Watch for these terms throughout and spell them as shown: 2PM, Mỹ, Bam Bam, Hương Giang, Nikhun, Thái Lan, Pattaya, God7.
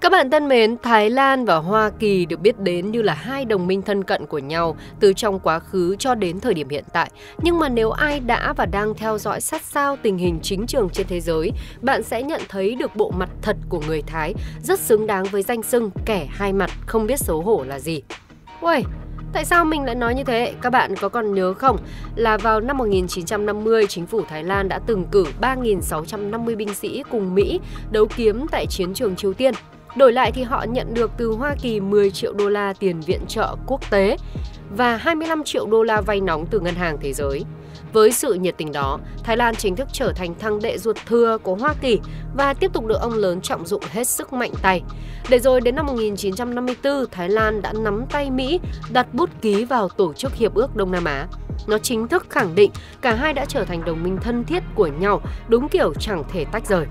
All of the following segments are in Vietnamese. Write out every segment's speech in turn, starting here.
Các bạn thân mến, Thái Lan và Hoa Kỳ được biết đến như là hai đồng minh thân cận của nhau từ trong quá khứ cho đến thời điểm hiện tại. Nhưng mà nếu ai đã và đang theo dõi sát sao tình hình chính trường trên thế giới, bạn sẽ nhận thấy được bộ mặt thật của người Thái rất xứng đáng với danh xưng kẻ hai mặt không biết xấu hổ là gì. Uầy! Tại sao mình lại nói như thế? Các bạn có còn nhớ không? Là vào năm 1950, chính phủ Thái Lan đã từng cử 3.650 binh sĩ cùng Mỹ đấu kiếm tại chiến trường Triều Tiên. Đổi lại thì họ nhận được từ Hoa Kỳ 10 triệu đô la tiền viện trợ quốc tế và 25 triệu đô la vay nóng từ Ngân hàng Thế giới. Với sự nhiệt tình đó, Thái Lan chính thức trở thành thằng đệ ruột thừa của Hoa Kỳ và tiếp tục được ông lớn trọng dụng hết sức mạnh tay. Để rồi đến năm 1954, Thái Lan đã nắm tay Mỹ, đặt bút ký vào Tổ chức Hiệp ước Đông Nam Á. Nó chính thức khẳng định cả hai đã trở thành đồng minh thân thiết của nhau, đúng kiểu chẳng thể tách rời.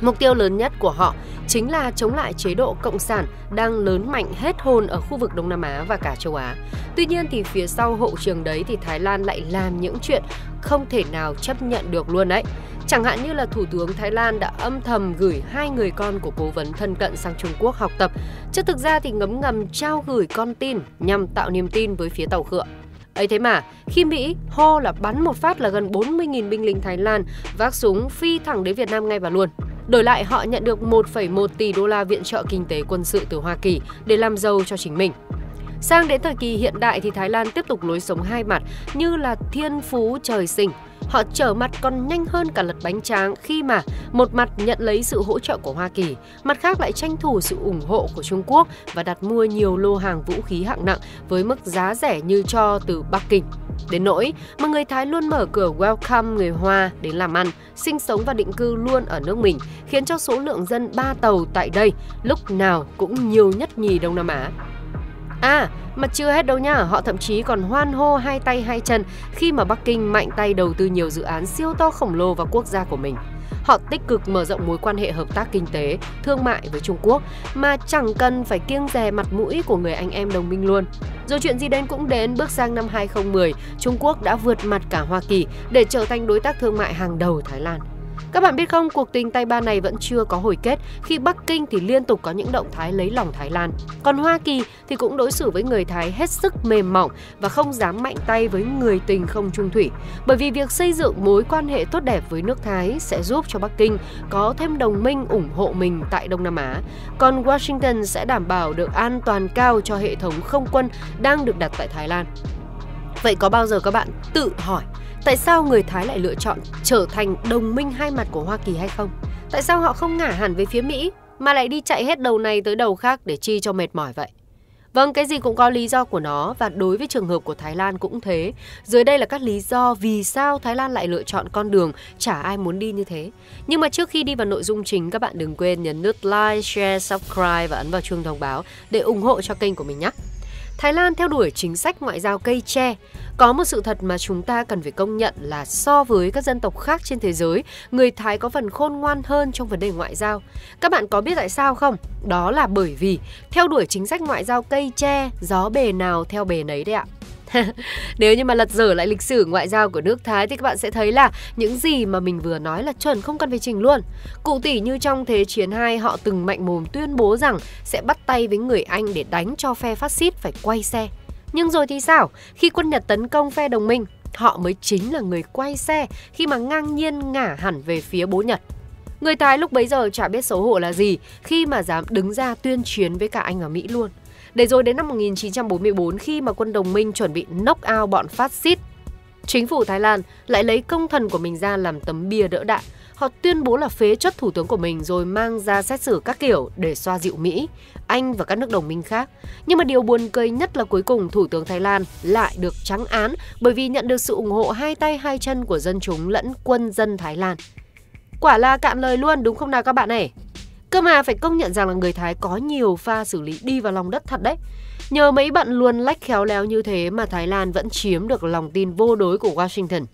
Mục tiêu lớn nhất của họ chính là chống lại chế độ cộng sản đang lớn mạnh hết hồn ở khu vực Đông Nam Á và cả châu Á. Tuy nhiên thì phía sau hậu trường đấy thì Thái Lan lại làm những chuyện không thể nào chấp nhận được luôn đấy. Chẳng hạn như là Thủ tướng Thái Lan đã âm thầm gửi hai người con của cố vấn thân cận sang Trung Quốc học tập, chứ thực ra thì ngấm ngầm trao gửi con tin nhằm tạo niềm tin với phía tàu khựa. Ấy thế mà, khi Mỹ hô là bắn một phát là gần 40.000 binh lính Thái Lan vác súng phi thẳng đến Việt Nam ngay và luôn. Đổi lại họ nhận được 1,1 tỷ đô la viện trợ kinh tế quân sự từ Hoa Kỳ để làm giàu cho chính mình. Sang đến thời kỳ hiện đại thì Thái Lan tiếp tục lối sống hai mặt như là thiên phú trời sinh. Họ trở mặt còn nhanh hơn cả lật bánh tráng khi mà một mặt nhận lấy sự hỗ trợ của Hoa Kỳ, mặt khác lại tranh thủ sự ủng hộ của Trung Quốc và đặt mua nhiều lô hàng vũ khí hạng nặng với mức giá rẻ như cho từ Bắc Kinh. Đến nỗi mà người Thái luôn mở cửa welcome người Hoa đến làm ăn, sinh sống và định cư luôn ở nước mình, khiến cho số lượng dân ba tàu tại đây lúc nào cũng nhiều nhất nhì Đông Nam Á. À, mà chưa hết đâu nha, họ thậm chí còn hoan hô hai tay hai chân khi mà Bắc Kinh mạnh tay đầu tư nhiều dự án siêu to khổng lồ vào quốc gia của mình. Họ tích cực mở rộng mối quan hệ hợp tác kinh tế, thương mại với Trung Quốc mà chẳng cần phải kiêng dè mặt mũi của người anh em đồng minh luôn. Rồi chuyện gì đến cũng đến, bước sang năm 2010, Trung Quốc đã vượt mặt cả Hoa Kỳ để trở thành đối tác thương mại hàng đầu Thái Lan. Các bạn biết không, cuộc tình tay ba này vẫn chưa có hồi kết khi Bắc Kinh thì liên tục có những động thái lấy lòng Thái Lan. Còn Hoa Kỳ thì cũng đối xử với người Thái hết sức mềm mỏng và không dám mạnh tay với người tình không chung thủy. Bởi vì việc xây dựng mối quan hệ tốt đẹp với nước Thái sẽ giúp cho Bắc Kinh có thêm đồng minh ủng hộ mình tại Đông Nam Á. Còn Washington sẽ đảm bảo được an toàn cao cho hệ thống không quân đang được đặt tại Thái Lan. Vậy có bao giờ các bạn tự hỏi tại sao người Thái lại lựa chọn trở thành đồng minh hai mặt của Hoa Kỳ hay không? Tại sao họ không ngả hẳn về phía Mỹ mà lại đi chạy hết đầu này tới đầu khác để chi cho mệt mỏi vậy? Vâng, cái gì cũng có lý do của nó và đối với trường hợp của Thái Lan cũng thế. Dưới đây là các lý do vì sao Thái Lan lại lựa chọn con đường chả ai muốn đi như thế. Nhưng mà trước khi đi vào nội dung chính, các bạn đừng quên nhấn nút like, share, subscribe và ấn vào chuông thông báo để ủng hộ cho kênh của mình nhé. Thái Lan theo đuổi chính sách ngoại giao cây tre. Có một sự thật mà chúng ta cần phải công nhận là so với các dân tộc khác trên thế giới, người Thái có phần khôn ngoan hơn trong vấn đề ngoại giao. Các bạn có biết tại sao không? Đó là bởi vì theo đuổi chính sách ngoại giao cây tre, gió bề nào theo bề nấy đấy ạ. Nếu như mà lật dở lại lịch sử ngoại giao của nước Thái thì các bạn sẽ thấy là những gì mà mình vừa nói là chuẩn, không cần phải chỉnh luôn. Cụ tỉ như trong Thế chiến 2, họ từng mạnh mồm tuyên bố rằng sẽ bắt tay với người Anh để đánh cho phe phát xít phải quay xe. Nhưng rồi thì sao? Khi quân Nhật tấn công phe đồng minh, họ mới chính là người quay xe khi mà ngang nhiên ngả hẳn về phía bố Nhật. Người Thái lúc bấy giờ chả biết xấu hổ là gì khi mà dám đứng ra tuyên chiến với cả Anh và Mỹ luôn. Để rồi đến năm 1944, khi mà quân đồng minh chuẩn bị knock out bọn phát xít, chính phủ Thái Lan lại lấy công thần của mình ra làm tấm bia đỡ đạn. Họ tuyên bố là phế truất thủ tướng của mình rồi mang ra xét xử các kiểu để xoa dịu Mỹ, Anh và các nước đồng minh khác. Nhưng mà điều buồn cười nhất là cuối cùng thủ tướng Thái Lan lại được trắng án bởi vì nhận được sự ủng hộ hai tay hai chân của dân chúng lẫn quân dân Thái Lan. Quả là cạn lời luôn, đúng không nào các bạn này? Cơ mà phải công nhận rằng là người Thái có nhiều pha xử lý đi vào lòng đất thật đấy. Nhờ mấy bạn luôn lách khéo léo như thế mà Thái Lan vẫn chiếm được lòng tin vô đối của Washington.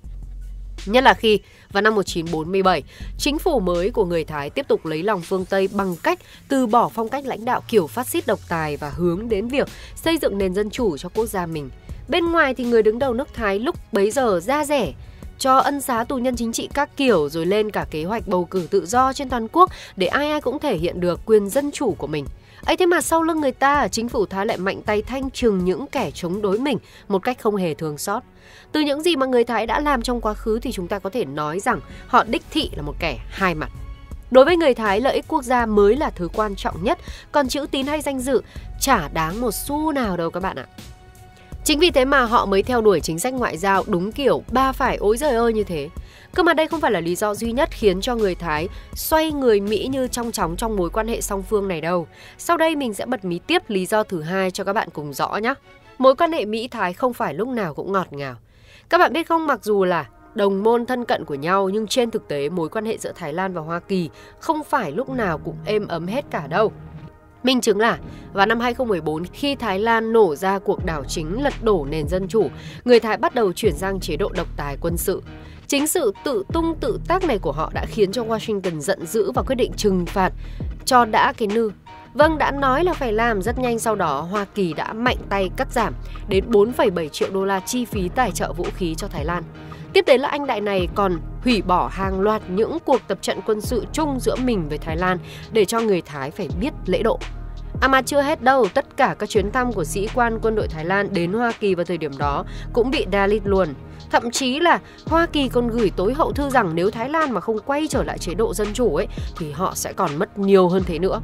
Nhất là khi vào năm 1947, chính phủ mới của người Thái tiếp tục lấy lòng phương Tây bằng cách từ bỏ phong cách lãnh đạo kiểu phát xít độc tài và hướng đến việc xây dựng nền dân chủ cho quốc gia mình. Bên ngoài thì người đứng đầu nước Thái lúc bấy giờ da rẻ, cho ân xá tù nhân chính trị các kiểu, rồi lên cả kế hoạch bầu cử tự do trên toàn quốc để ai ai cũng thể hiện được quyền dân chủ của mình. Ấy thế mà sau lưng người ta, chính phủ Thái lại mạnh tay thanh trừng những kẻ chống đối mình một cách không hề thương xót. Từ những gì mà người Thái đã làm trong quá khứ thì chúng ta có thể nói rằng họ đích thị là một kẻ hai mặt. Đối với người Thái, lợi ích quốc gia mới là thứ quan trọng nhất, còn chữ tín hay danh dự chả đáng một xu nào đâu các bạn ạ. Chính vì thế mà họ mới theo đuổi chính sách ngoại giao đúng kiểu ba phải ối giời ơi như thế. Cơ mà đây không phải là lý do duy nhất khiến cho người Thái xoay người Mỹ như trong chóng trong mối quan hệ song phương này đâu. Sau đây mình sẽ bật mí tiếp lý do thứ hai cho các bạn cùng rõ nhé. Mối quan hệ Mỹ-Thái không phải lúc nào cũng ngọt ngào. Các bạn biết không, mặc dù là đồng môn thân cận của nhau nhưng trên thực tế mối quan hệ giữa Thái Lan và Hoa Kỳ không phải lúc nào cũng êm ấm hết cả đâu. Minh chứng là vào năm 2014, khi Thái Lan nổ ra cuộc đảo chính lật đổ nền dân chủ, người Thái bắt đầu chuyển sang chế độ độc tài quân sự. Chính sự tự tung tự tác này của họ đã khiến cho Washington giận dữ và quyết định trừng phạt cho đã cái nư. Vâng, đã nói là phải làm, rất nhanh sau đó Hoa Kỳ đã mạnh tay cắt giảm đến 4,7 triệu đô la chi phí tài trợ vũ khí cho Thái Lan. Tiếp đến là anh đại này còn hủy bỏ hàng loạt những cuộc tập trận quân sự chung giữa mình với Thái Lan để cho người Thái phải biết lễ độ. Mà chưa hết đâu, tất cả các chuyến thăm của sĩ quan quân đội Thái Lan đến Hoa Kỳ vào thời điểm đó cũng bị delete luôn. Thậm chí là Hoa Kỳ còn gửi tối hậu thư rằng nếu Thái Lan mà không quay trở lại chế độ dân chủ ấy thì họ sẽ còn mất nhiều hơn thế nữa.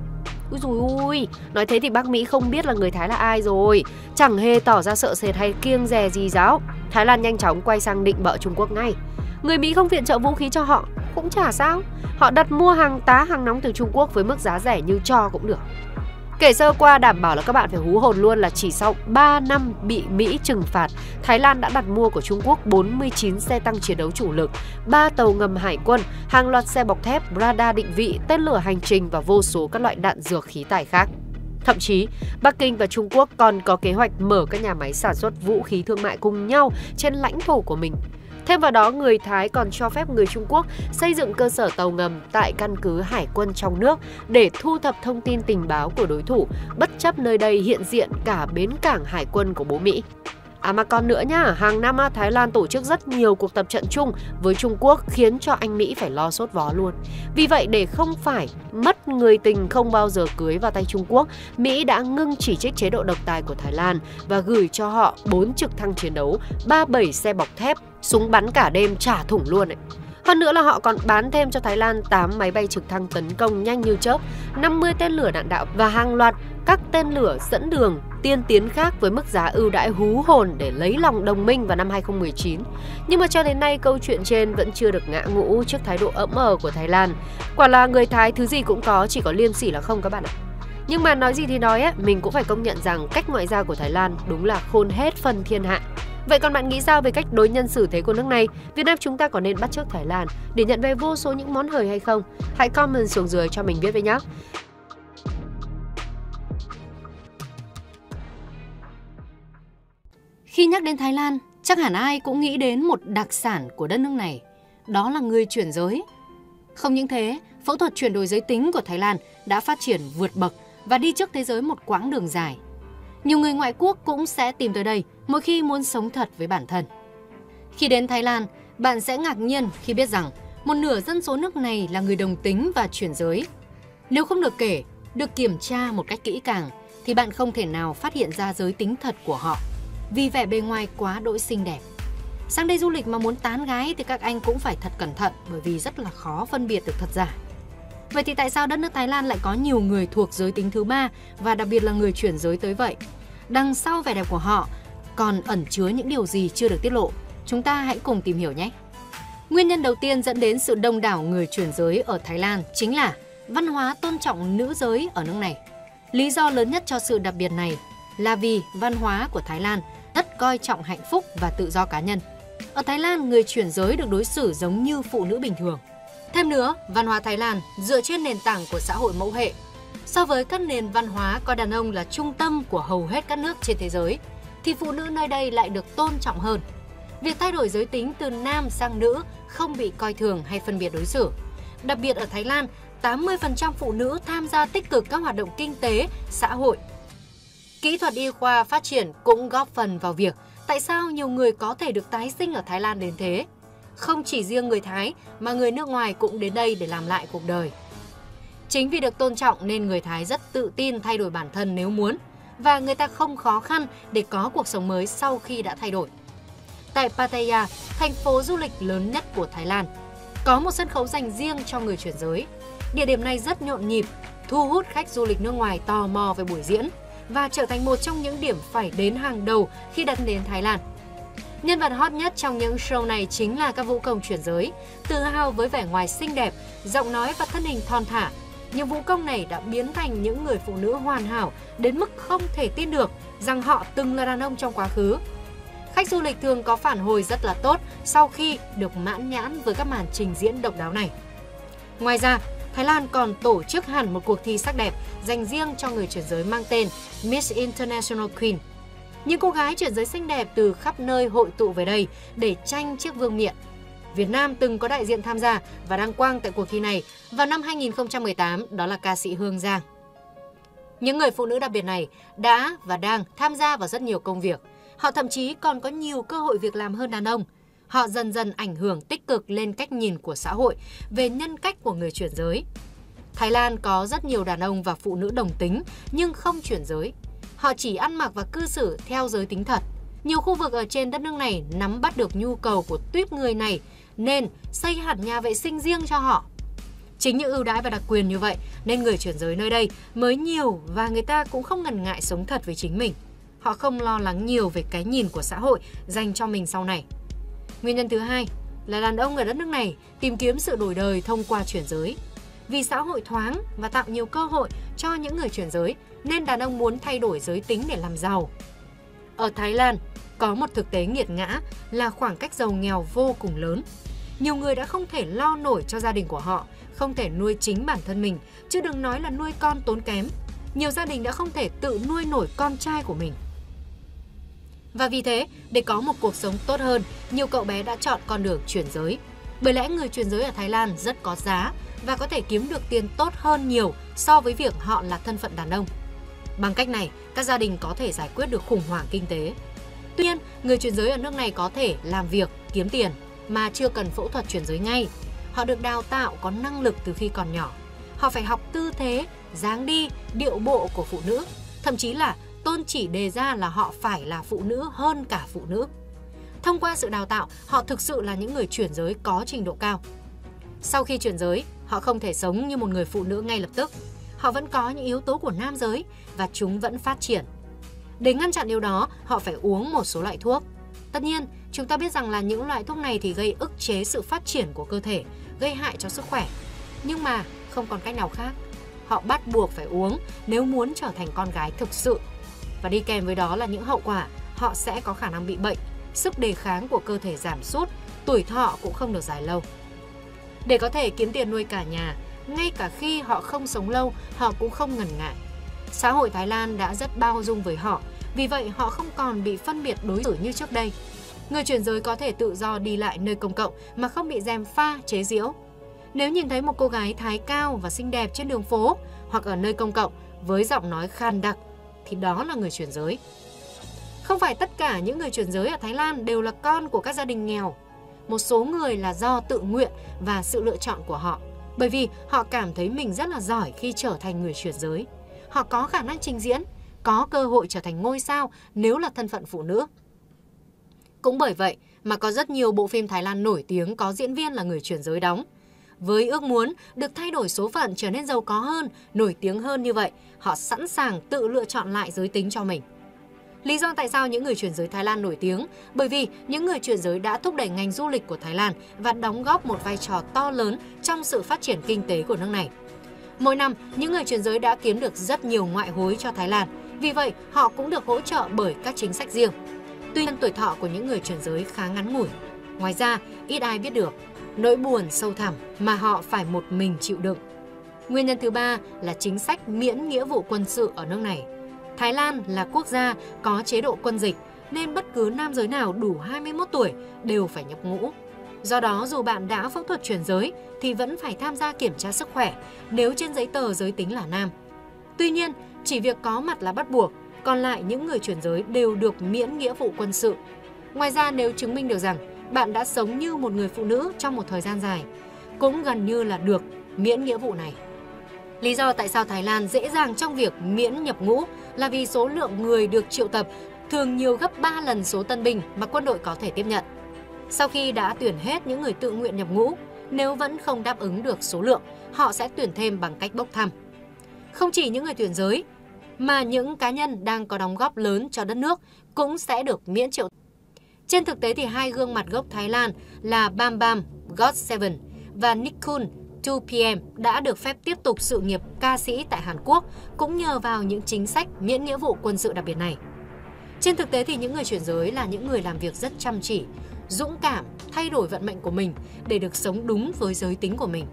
Úi dồi ôi, nói thế thì bác Mỹ không biết là người Thái là ai rồi, chẳng hề tỏ ra sợ sệt hay kiêng dè gì giáo. Thái Lan nhanh chóng quay sang định bợ Trung Quốc ngay. Người Mỹ không viện trợ vũ khí cho họ cũng chả sao, họ đặt mua hàng tá hàng nóng từ Trung Quốc với mức giá rẻ như cho cũng được. Kể sơ qua đảm bảo là các bạn phải hú hồn luôn là chỉ sau 3 năm bị Mỹ trừng phạt, Thái Lan đã đặt mua của Trung Quốc 49 xe tăng chiến đấu chủ lực, 3 tàu ngầm hải quân, hàng loạt xe bọc thép, radar định vị, tên lửa hành trình và vô số các loại đạn dược khí tài khác. Thậm chí, Bắc Kinh và Trung Quốc còn có kế hoạch mở các nhà máy sản xuất vũ khí thương mại cùng nhau trên lãnh thổ của mình. Thêm vào đó, người Thái còn cho phép người Trung Quốc xây dựng cơ sở tàu ngầm tại căn cứ hải quân trong nước để thu thập thông tin tình báo của đối thủ, bất chấp nơi đây hiện diện cả bến cảng hải quân của bố Mỹ. Mà còn nữa nhá, hàng năm Thái Lan tổ chức rất nhiều cuộc tập trận chung với Trung Quốc khiến cho anh Mỹ phải lo sốt vó luôn. Vì vậy, để không phải mất người tình không bao giờ cưới vào tay Trung Quốc, Mỹ đã ngưng chỉ trích chế độ độc tài của Thái Lan và gửi cho họ 4 trực thăng chiến đấu, 37 xe bọc thép, súng bắn cả đêm trả thủng luôn ấy. Hơn nữa là họ còn bán thêm cho Thái Lan 8 máy bay trực thăng tấn công nhanh như chớp, 50 tên lửa đạn đạo và hàng loạt các tên lửa dẫn đường tiên tiến khác với mức giá ưu đãi hú hồn để lấy lòng đồng minh vào năm 2019. Nhưng mà cho đến nay câu chuyện trên vẫn chưa được ngã ngũ trước thái độ ẫm ờ của Thái Lan. Quả là người Thái thứ gì cũng có, chỉ có liêm sỉ là không các bạn ạ. Nhưng mà nói gì thì nói ấy, mình cũng phải công nhận rằng cách ngoại giao của Thái Lan đúng là khôn hết phần thiên hạ. Vậy còn bạn nghĩ sao về cách đối nhân xử thế của nước này? Việt Nam chúng ta có nên bắt chước Thái Lan để nhận về vô số những món hời hay không? Hãy comment xuống dưới cho mình biết với nhé! Khi nhắc đến Thái Lan, chắc hẳn ai cũng nghĩ đến một đặc sản của đất nước này, đó là người chuyển giới. Không những thế, phẫu thuật chuyển đổi giới tính của Thái Lan đã phát triển vượt bậc và đi trước thế giới một quãng đường dài. Nhiều người ngoại quốc cũng sẽ tìm tới đây mỗi khi muốn sống thật với bản thân. Khi đến Thái Lan, bạn sẽ ngạc nhiên khi biết rằng một nửa dân số nước này là người đồng tính và chuyển giới. Nếu không được kể, được kiểm tra một cách kỹ càng thì bạn không thể nào phát hiện ra giới tính thật của họ vì vẻ bề ngoài quá đỗi xinh đẹp. Sang đây du lịch mà muốn tán gái thì các anh cũng phải thật cẩn thận bởi vì rất là khó phân biệt được thật giả. Vậy thì tại sao đất nước Thái Lan lại có nhiều người thuộc giới tính thứ ba và đặc biệt là người chuyển giới tới vậy? Đằng sau vẻ đẹp của họ còn ẩn chứa những điều gì chưa được tiết lộ? Chúng ta hãy cùng tìm hiểu nhé! Nguyên nhân đầu tiên dẫn đến sự đông đảo người chuyển giới ở Thái Lan chính là văn hóa tôn trọng nữ giới ở nước này. Lý do lớn nhất cho sự đặc biệt này là vì văn hóa của Thái Lan rất coi trọng hạnh phúc và tự do cá nhân. Ở Thái Lan, người chuyển giới được đối xử giống như phụ nữ bình thường. Thêm nữa, văn hóa Thái Lan dựa trên nền tảng của xã hội mẫu hệ. So với các nền văn hóa coi đàn ông là trung tâm của hầu hết các nước trên thế giới, thì phụ nữ nơi đây lại được tôn trọng hơn. Việc thay đổi giới tính từ nam sang nữ không bị coi thường hay phân biệt đối xử. Đặc biệt ở Thái Lan, 80% phụ nữ tham gia tích cực các hoạt động kinh tế, xã hội. Kỹ thuật y khoa phát triển cũng góp phần vào việc tại sao nhiều người có thể được tái sinh ở Thái Lan đến thế. Không chỉ riêng người Thái mà người nước ngoài cũng đến đây để làm lại cuộc đời. Chính vì được tôn trọng nên người Thái rất tự tin thay đổi bản thân nếu muốn, và người ta không khó khăn để có cuộc sống mới sau khi đã thay đổi. Tại Pattaya, thành phố du lịch lớn nhất của Thái Lan, có một sân khấu dành riêng cho người chuyển giới. Địa điểm này rất nhộn nhịp, thu hút khách du lịch nước ngoài tò mò về buổi diễn và trở thành một trong những điểm phải đến hàng đầu khi đặt đến Thái Lan. Nhân vật hot nhất trong những show này chính là các vũ công chuyển giới, tự hào với vẻ ngoài xinh đẹp, giọng nói và thân hình thon thả. Những vũ công này đã biến thành những người phụ nữ hoàn hảo đến mức không thể tin được rằng họ từng là đàn ông trong quá khứ. Khách du lịch thường có phản hồi rất là tốt sau khi được mãn nhãn với các màn trình diễn độc đáo này. Ngoài ra, Thái Lan còn tổ chức hẳn một cuộc thi sắc đẹp dành riêng cho người chuyển giới mang tên Miss International Queen. Những cô gái chuyển giới xinh đẹp từ khắp nơi hội tụ về đây để tranh chiếc vương miện. Việt Nam từng có đại diện tham gia và đăng quang tại cuộc thi này vào năm 2018, đó là ca sĩ Hương Giang. Những người phụ nữ đặc biệt này đã và đang tham gia vào rất nhiều công việc. Họ thậm chí còn có nhiều cơ hội việc làm hơn đàn ông. Họ dần dần ảnh hưởng tích cực lên cách nhìn của xã hội về nhân cách của người chuyển giới. Thái Lan có rất nhiều đàn ông và phụ nữ đồng tính nhưng không chuyển giới. Họ chỉ ăn mặc và cư xử theo giới tính thật. Nhiều khu vực ở trên đất nước này nắm bắt được nhu cầu của tuýp người này nên xây hẳn nhà vệ sinh riêng cho họ. Chính những ưu đãi và đặc quyền như vậy nên người chuyển giới nơi đây mới nhiều, và người ta cũng không ngần ngại sống thật với chính mình. Họ không lo lắng nhiều về cái nhìn của xã hội dành cho mình sau này. Nguyên nhân thứ hai là đàn ông ở đất nước này tìm kiếm sự đổi đời thông qua chuyển giới. Vì xã hội thoáng và tạo nhiều cơ hội cho những người chuyển giới nên đàn ông muốn thay đổi giới tính để làm giàu. Ở Thái Lan có một thực tế nghiệt ngã là khoảng cách giàu nghèo vô cùng lớn. Nhiều người đã không thể lo nổi cho gia đình của họ, không thể nuôi chính bản thân mình, chứ đừng nói là nuôi con tốn kém. Nhiều gia đình đã không thể tự nuôi nổi con trai của mình. Và vì thế, để có một cuộc sống tốt hơn, nhiều cậu bé đã chọn con đường chuyển giới. Bởi lẽ người chuyển giới ở Thái Lan rất có giá và có thể kiếm được tiền tốt hơn nhiều so với việc họ là thân phận đàn ông. Bằng cách này, các gia đình có thể giải quyết được khủng hoảng kinh tế. Tuy nhiên, người chuyển giới ở nước này có thể làm việc, kiếm tiền mà chưa cần phẫu thuật chuyển giới ngay. Họ được đào tạo có năng lực từ khi còn nhỏ. Họ phải học tư thế, dáng đi, điệu bộ của phụ nữ, thậm chí là tôn chỉ đề ra là họ phải là phụ nữ hơn cả phụ nữ. Thông qua sự đào tạo, họ thực sự là những người chuyển giới có trình độ cao. Sau khi chuyển giới, họ không thể sống như một người phụ nữ ngay lập tức. Họ vẫn có những yếu tố của nam giới và chúng vẫn phát triển. Để ngăn chặn điều đó, họ phải uống một số loại thuốc. Tất nhiên, chúng ta biết rằng là những loại thuốc này thì gây ức chế sự phát triển của cơ thể, gây hại cho sức khỏe. Nhưng mà không còn cách nào khác. Họ bắt buộc phải uống nếu muốn trở thành con gái thực sự. Và đi kèm với đó là những hậu quả, họ sẽ có khả năng bị bệnh, sức đề kháng của cơ thể giảm sút, tuổi thọ cũng không được dài lâu. Để có thể kiếm tiền nuôi cả nhà, ngay cả khi họ không sống lâu, họ cũng không ngần ngại. Xã hội Thái Lan đã rất bao dung với họ, vì vậy họ không còn bị phân biệt đối xử như trước đây. Người chuyển giới có thể tự do đi lại nơi công cộng mà không bị gièm pha, chế giễu. Nếu nhìn thấy một cô gái Thái cao và xinh đẹp trên đường phố hoặc ở nơi công cộng với giọng nói khan đặc, thì đó là người chuyển giới. Không phải tất cả những người chuyển giới ở Thái Lan đều là con của các gia đình nghèo. Một số người là do tự nguyện và sự lựa chọn của họ, bởi vì họ cảm thấy mình rất là giỏi khi trở thành người chuyển giới. Họ có khả năng trình diễn, có cơ hội trở thành ngôi sao nếu là thân phận phụ nữ. Cũng bởi vậy mà có rất nhiều bộ phim Thái Lan nổi tiếng có diễn viên là người chuyển giới đóng. Với ước muốn được thay đổi số phận, trở nên giàu có hơn, nổi tiếng hơn như vậy, họ sẵn sàng tự lựa chọn lại giới tính cho mình. Lý do tại sao những người chuyển giới Thái Lan nổi tiếng? Bởi vì những người chuyển giới đã thúc đẩy ngành du lịch của Thái Lan và đóng góp một vai trò to lớn trong sự phát triển kinh tế của nước này. Mỗi năm, những người chuyển giới đã kiếm được rất nhiều ngoại hối cho Thái Lan, vì vậy họ cũng được hỗ trợ bởi các chính sách riêng. Tuy nhiên, tuổi thọ của những người chuyển giới khá ngắn ngủi. Ngoài ra, ít ai biết được nỗi buồn sâu thẳm mà họ phải một mình chịu đựng. Nguyên nhân thứ ba là chính sách miễn nghĩa vụ quân sự ở nước này. Thái Lan là quốc gia có chế độ quân dịch nên bất cứ nam giới nào đủ 21 tuổi đều phải nhập ngũ. Do đó, dù bạn đã phẫu thuật chuyển giới thì vẫn phải tham gia kiểm tra sức khỏe nếu trên giấy tờ giới tính là nam. Tuy nhiên, chỉ việc có mặt là bắt buộc, còn lại những người chuyển giới đều được miễn nghĩa vụ quân sự. Ngoài ra, nếu chứng minh được rằng bạn đã sống như một người phụ nữ trong một thời gian dài, cũng gần như là được miễn nghĩa vụ này. Lý do tại sao Thái Lan dễ dàng trong việc miễn nhập ngũ là vì số lượng người được triệu tập thường nhiều gấp 3 lần số tân binh mà quân đội có thể tiếp nhận. Sau khi đã tuyển hết những người tự nguyện nhập ngũ, nếu vẫn không đáp ứng được số lượng, họ sẽ tuyển thêm bằng cách bốc thăm. Không chỉ những người tuyển giới, mà những cá nhân đang có đóng góp lớn cho đất nước cũng sẽ được miễn triệu. Trên thực tế thì hai gương mặt gốc Thái Lan là Bam Bam, God7 và Nikhun, 2PM đã được phép tiếp tục sự nghiệp ca sĩ tại Hàn Quốc cũng nhờ vào những chính sách miễn nghĩa vụ quân sự đặc biệt này. Trên thực tế thì những người chuyển giới là những người làm việc rất chăm chỉ, dũng cảm, thay đổi vận mệnh của mình để được sống đúng với giới tính của mình.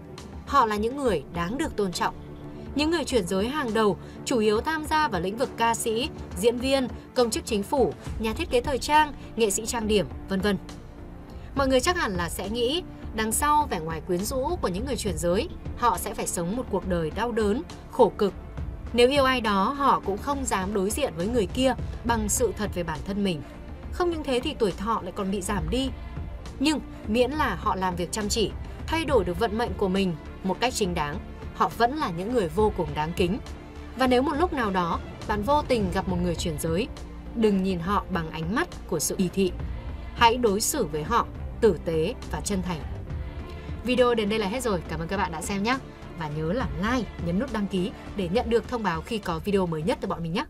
Họ là những người đáng được tôn trọng. Những người chuyển giới hàng đầu chủ yếu tham gia vào lĩnh vực ca sĩ, diễn viên, công chức chính phủ, nhà thiết kế thời trang, nghệ sĩ trang điểm, vân vân. Mọi người chắc hẳn là sẽ nghĩ đằng sau vẻ ngoài quyến rũ của những người chuyển giới, họ sẽ phải sống một cuộc đời đau đớn, khổ cực. Nếu yêu ai đó, họ cũng không dám đối diện với người kia bằng sự thật về bản thân mình. Không những thế thì tuổi thọ lại còn bị giảm đi. Nhưng miễn là họ làm việc chăm chỉ, thay đổi được vận mệnh của mình một cách chính đáng, họ vẫn là những người vô cùng đáng kính. Và nếu một lúc nào đó bạn vô tình gặp một người chuyển giới, đừng nhìn họ bằng ánh mắt của sự kỳ thị. Hãy đối xử với họ tử tế và chân thành. Video đến đây là hết rồi. Cảm ơn các bạn đã xem nhé. Và nhớ làm like, nhấn nút đăng ký để nhận được thông báo khi có video mới nhất từ bọn mình nhé.